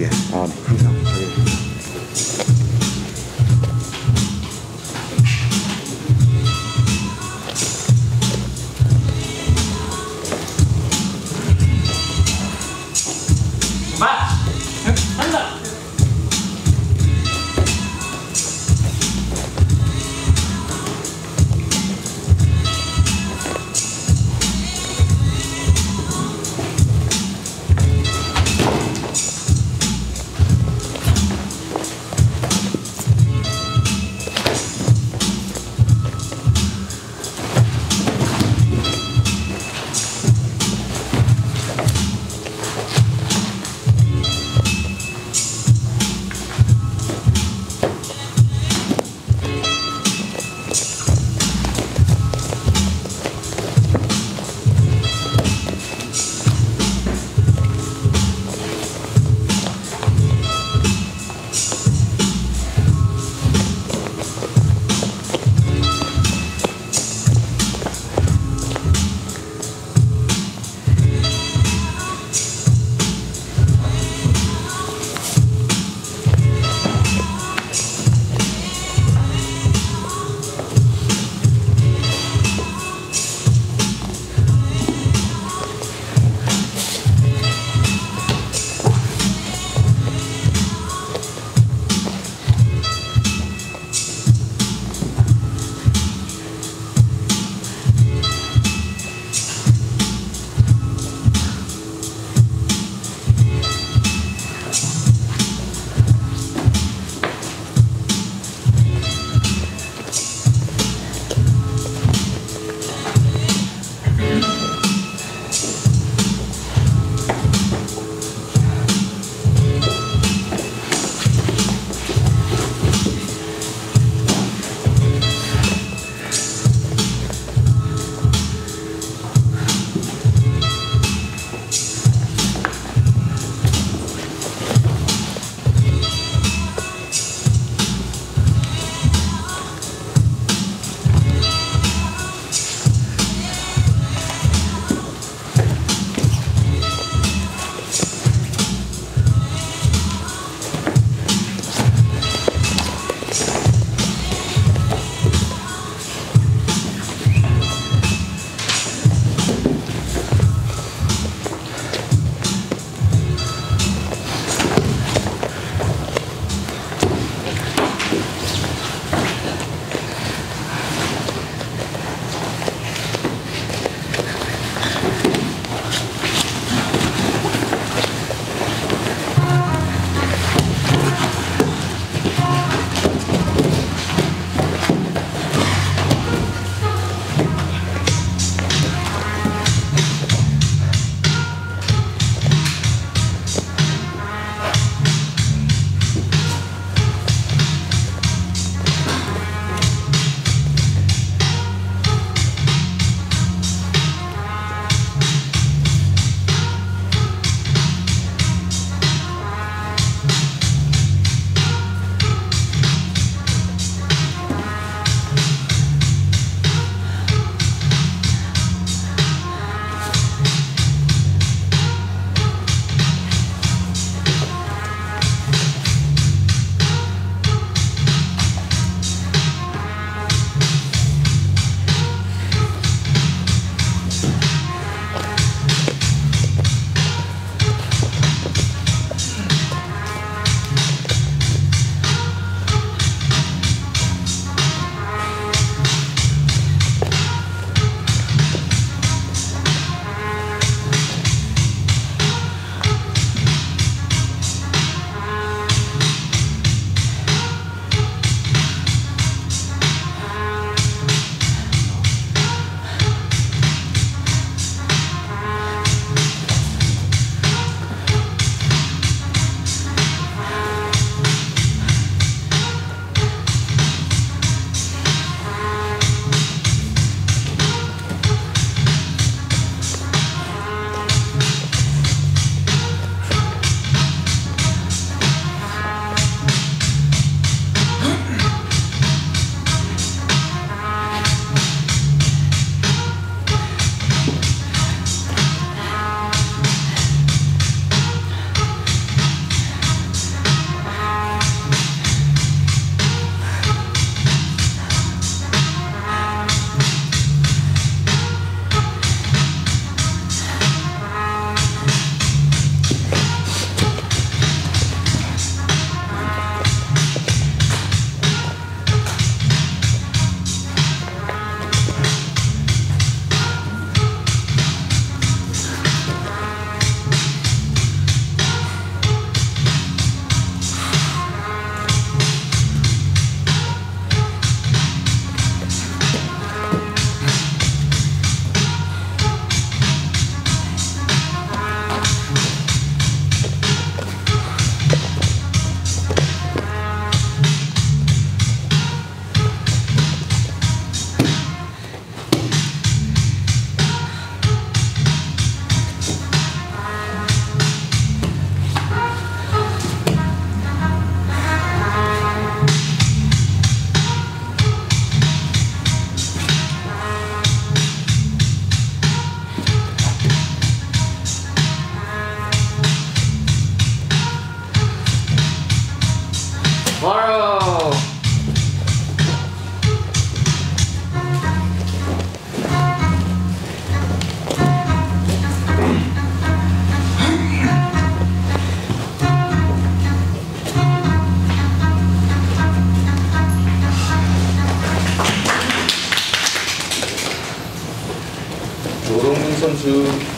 Yeah, you know. welcome to